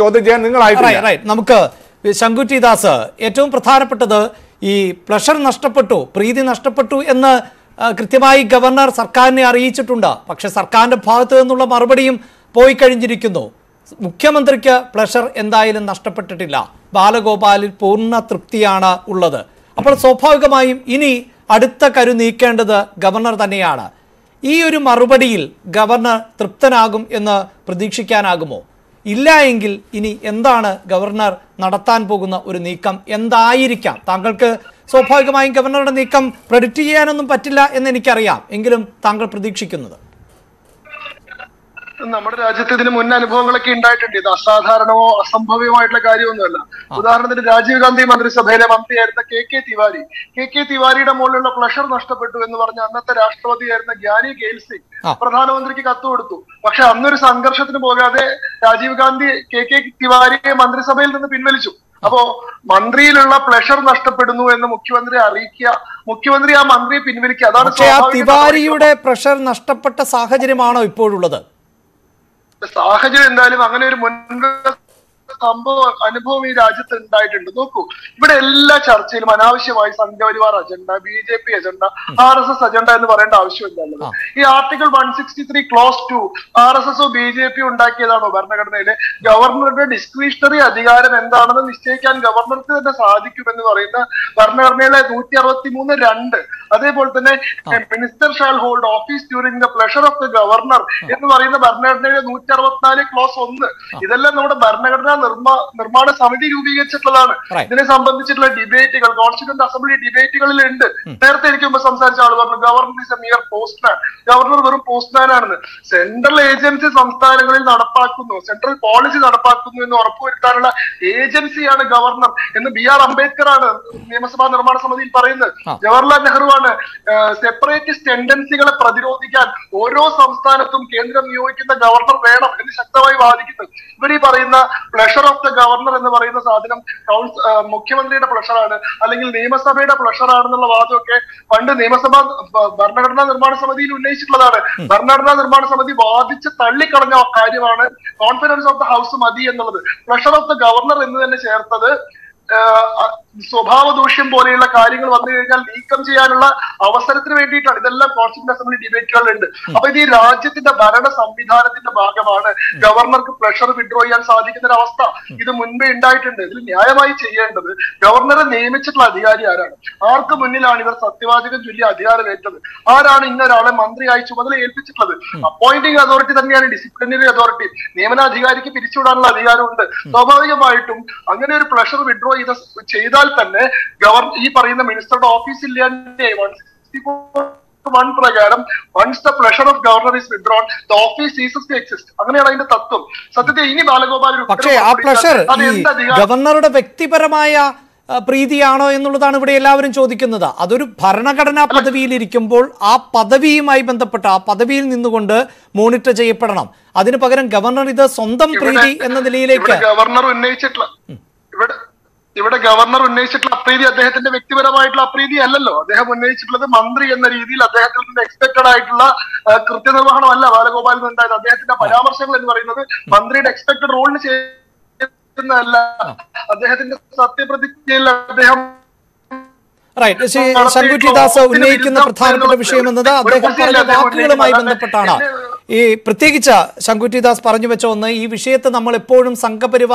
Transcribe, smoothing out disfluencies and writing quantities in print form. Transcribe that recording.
ചോദ്യം ചെയ്യാൻ നിങ്ങൾ ആയിട്ടില്ല. റൈറ്റ്. നമുക്ക് ശങ്കു ടി ദാസ്, ഏറ്റവും പ്രധാനപ്പെട്ടത് ഈ പ്ലഷർ നഷ്ടപ്പെട്ടു, പ്രീതി നഷ്ടപ്പെട്ടു എന്ന് കൃത്യമായി ഗവർണർ സർക്കാരിനെ അറിയിച്ചിട്ടുണ്ട്. പക്ഷെ സർക്കാരിന്റെ ഭാഗത്തു നിന്നുള്ള മറുപടിയും പോയി കഴിഞ്ഞിരിക്കുന്നു. മുഖ്യമന്ത്രിക്ക് പ്ലഷർ എന്തായാലും നഷ്ടപ്പെട്ടിട്ടില്ല, ബാലഗോപാലിൽ പൂർണ്ണ തൃപ്തിയാണ് ഉള്ളത്. അപ്പോൾ സ്വാഭാവികമായും ഇനി അടുത്ത കരു നീക്കേണ്ടത് ഗവർണർ തന്നെയാണ്. ഈ ഒരു മറുപടിയിൽ ഗവർണർ തൃപ്തനാകും എന്ന് പ്രതീക്ഷിക്കാനാകുമോ? ഇല്ല എങ്കിൽ ഇനി എന്താണ് ഗവർണർ നടത്താൻ പോകുന്ന ഒരു നീക്കം? എന്തായിരിക്കാം? താങ്കൾക്ക് സ്വാഭാവികമായും ഗവർണറുടെ നീക്കം പ്രെഡിക്റ്റ് ചെയ്യാനൊന്നും പറ്റില്ല എന്ന് എനിക്കറിയാം, എങ്കിലും താങ്കൾ പ്രതീക്ഷിക്കുന്നത്? നമ്മുടെ രാജ്യത്ത് ഇതിന് മുൻ അനുഭവങ്ങളൊക്കെ ഉണ്ടായിട്ടുണ്ട്. ഇത് അസാധാരണമോ അസംഭവ്യമായിട്ടുള്ള കാര്യമൊന്നുമല്ല. ഉദാഹരണത്തിന് രാജീവ് ഗാന്ധി മന്ത്രിസഭയിലെ മന്ത്രിയായിരുന്ന കെ തിവാരി, കെ തിവാരിയുടെ മുകളിലുള്ള പ്ലഷർ നഷ്ടപ്പെട്ടു എന്ന് പറഞ്ഞ അന്നത്തെ രാഷ്ട്രപതിയായിരുന്ന ഗ്യാനി ഗെയിൽ സിംഗ് പ്രധാനമന്ത്രിക്ക് കത്ത് കൊടുത്തു. പക്ഷെ അന്നൊരു സംഘർഷത്തിന് പോകാതെ രാജീവ് ഗാന്ധി കെ തിവാരിയെ മന്ത്രിസഭയിൽ നിന്ന് പിൻവലിച്ചു. അപ്പോ മന്ത്രിയിലുള്ള പ്ലഷർ നഷ്ടപ്പെടുന്നു എന്ന് മുഖ്യമന്ത്രി അറിയിക്കുക, മുഖ്യമന്ത്രി ആ മന്ത്രിയെ പിൻവലിക്കുക, അതാണ്. തിവാരിയുടെ പ്ലഷർ നഷ്ടപ്പെട്ട സാഹചര്യമാണോ ഇപ്പോഴുള്ളത്? സാഹചര്യം എന്തായാലും അങ്ങനെ ഒരു അനുഭവം ഈ രാജ്യത്ത് ഉണ്ടായിട്ടുണ്ട്. നോക്കൂ, ഇവിടെ എല്ലാ ചർച്ചയിലും അനാവശ്യമായി Sangh Parivar agenda, BJP agenda, RSS agenda എന്ന് പറയേണ്ട ആവശ്യമില്ലല്ലോ. ഈ ആർട്ടിക്കിൾ 163 ക്ലോസ് 2 RSS BJP ഉണ്ടാക്കിയതാണോ? ഭരണഘടനയിലെ ഗവർണറുടെ ഡിസ്ക്രിഷണറി അധികാരം എന്താണെന്ന് നിശ്ചയിക്കാൻ ഗവർണർക്ക് തന്നെ സാധിക്കുമെന്ന് പറയുന്ന ഭരണഘടനയിലെ 163(2), അതേപോലെ തന്നെ minister shall hold office during the pleasure of the governor എന്ന് പറയുന്ന ഭരണഘടനയിലെ 164 ക്ലോസ് 1, ഇതെല്ലാം നമ്മുടെ ഭരണഘടനാ നിർമ്മാണ സമിതി രൂപീകരിച്ചിട്ടുള്ളതാണ്. ഇതിനെ സംബന്ധിച്ചിട്ടുള്ള ഡിബേറ്റുകൾ കോൺസ്റ്റിറ്റ്യൂന്റ് അസംബ്ലി ഡിബേറ്റുകളിൽ ഉണ്ട്. നേരത്തെ എനിക്ക് മുമ്പ് സംസാരിച്ച ആൾ പറഞ്ഞു governor is a mere postman, governor വെറും പോസ്റ്റ്മാൻ ആണെന്ന്. സെൻട്രൽ ഏജൻസി സംസ്ഥാനങ്ങളിൽ നടപ്പാക്കുന്നു, സെൻട്രൽ പോളിസി നടപ്പാക്കുന്നു എന്ന് ഉറപ്പുവരുത്താനുള്ള ഏജൻസിയാണ് ഗവർണർ എന്ന് BR അംബേദ്കർ ആണ് നിയമസഭാ നിർമ്മാണ സമിതിയിൽ പറയുന്നത്. ജവഹർലാൽ നെഹ്റു ആണ്. സെപ്പറേറ്റിസ്റ്റ് ടെൻഡൻസികളെ പ്രതിരോധിക്കാൻ ഓരോ സംസ്ഥാനത്തും കേന്ദ്രം നിയോഗിക്കുന്ന ഗവർണർ വേണം എന്ന് ശക്തമായി വാദിക്കുന്നത്. ഇവരീ പറയുന്ന പ്ലഷർ ഓഫ് ദ ഗവർണർ എന്ന് പറയുന്ന സാധനം മുഖ്യമന്ത്രിയുടെ പ്ലഷറാണ് അല്ലെങ്കിൽ നിയമസഭയുടെ പ്ലഷറാണെന്നുള്ള വാദമൊക്കെ പണ്ട് നിയമസഭാ ഭരണഘടനാ നിർമ്മാണ സമിതിയിൽ ഉന്നയിച്ചിട്ടുള്ളതാണ്. ഭരണഘടനാ നിർമ്മാണ സമിതി വാദിച്ച് തള്ളിക്കളഞ്ഞ കാര്യമാണ് കോൺഫിഡൻസ് ഓഫ് ദ ഹൗസ് മതി എന്നുള്ളത്. പ്ലഷർ ഓഫ് ദ ഗവർണർ എന്ന് തന്നെ ചേർത്തത് സ്വഭാവ ദൂഷ്യം പോലെയുള്ള കാര്യങ്ങൾ വന്നു കഴിഞ്ഞാൽ നീക്കം ചെയ്യാനുള്ള അവസരത്തിന് വേണ്ടിയിട്ടാണ്. ഇതെല്ലാം കോൺസ്റ്റിറ്റ്യൂന്റ് അസംബ്ലി ഡിബേറ്റുകളുണ്ട്. അപ്പൊ ഇത് ഈ രാജ്യത്തിന്റെ ഭരണ സംവിധാനത്തിന്റെ ഭാഗമാണ്. ഗവർണർക്ക് പ്ലഷർ വിഡ്രോ ചെയ്യാൻ സാധിക്കുന്ന ഒരു അവസ്ഥ ഇത് മുൻപേ ഉണ്ടായിട്ടുണ്ട്. ഇതിൽ ന്യായമായി ചെയ്യേണ്ടത് ഗവർണറെ നിയമിച്ചിട്ടുള്ള അധികാരി ആരാണ്, ആർക്ക് മുന്നിലാണ് ഇവർ സത്യവാചകം ചൊല്ലി അധികാരമേറ്റത്, ആരാണ് ഇന്നൊരാളെ മന്ത്രിയായി ചുമതല ഏൽപ്പിച്ചിട്ടുള്ളത്. അപ്പോയിന്റിംഗ് അതോറിറ്റി തന്നെയാണ് ഡിസിപ്ലിനറി അതോറിറ്റി. നിയമനാധികാരിക്ക് പിരിച്ചുവിടാനുള്ള അധികാരമുണ്ട്. സ്വാഭാവികമായിട്ടും അങ്ങനെ ഒരു പ്ലഷർ വിഡ്രോ ചെയ്താൽ തന്നെ ഈ പറയുന്ന മിനിസ്റ്ററുടെ ഓഫീസ് ഇല്ലാതെ 164(1) പ്രകാരം once the pleasure of governor is withdrawn the office ceases to exist. അങ്ങനെയാണ് അതിന്റെ തത്വം. സത്യത്തിൽ ഇനി ബാലഗോപാൽ ഗവർണറുടെ വ്യക്തിപരമായ പ്രീതിയാണോ എന്നുള്ളതാണ് ഇവിടെ എല്ലാവരും ചോദിക്കുന്നത്. അതൊരു ഭരണഘടനാ പദവിയിലിരിക്കുമ്പോൾ ആ പദവിയുമായി ബന്ധപ്പെട്ട ആ പദവിയിൽ നിന്നുകൊണ്ട് മോണിറ്റർ ചെയ്യപ്പെടണം. അതിനു പകരം ഗവർണർ ഇത് സ്വന്തം പ്രീതി എന്ന നിലയിലേക്ക് ഗവർണർ ഉന്നയിച്ചിട്ടുള്ള ഇവിടെ ഗവർണർ ഉന്നയിച്ചിട്ടുള്ള അപ്രീതി അദ്ദേഹത്തിന്റെ വ്യക്തിപരമായിട്ടുള്ള അപ്രീതി അല്ലല്ലോ. അദ്ദേഹം ഉന്നയിച്ചിട്ടുള്ളത് മന്ത്രി എന്ന രീതിയിൽ അദ്ദേഹത്തിന്റെ എക്സ്പെക്ടഡ് ആയിട്ടുള്ള കൃത്യനിർവഹണം അല്ല ബാലഗോപാലിൽ നിന്നുണ്ടായത്. അദ്ദേഹത്തിന്റെ പരാമർശങ്ങൾ എന്ന് പറയുന്നത് മന്ത്രിയുടെ എക്സ്പെക്ടഡ് റോളിന് ചെയ്യുന്നതല്ല, അദ്ദേഹത്തിന്റെ സത്യപ്രതിജ്ഞയിൽ അദ്ദേഹം ശങ്കു ടി ദാസ് ഉന്നയിക്കുന്ന പ്രധാനപ്പെട്ട വിഷയം എന്നത് അദ്ദേഹം പറഞ്ഞ വാക്കുകളുമായി ബന്ധപ്പെട്ടാണ്. ഈ പ്രത്യേകിച്ച് ശങ്കു ടി ദാസ് പറഞ്ഞു വെച്ച ഒന്ന്, ഈ വിഷയത്തെ നമ്മൾ എപ്പോഴും സംഘപരിവാർ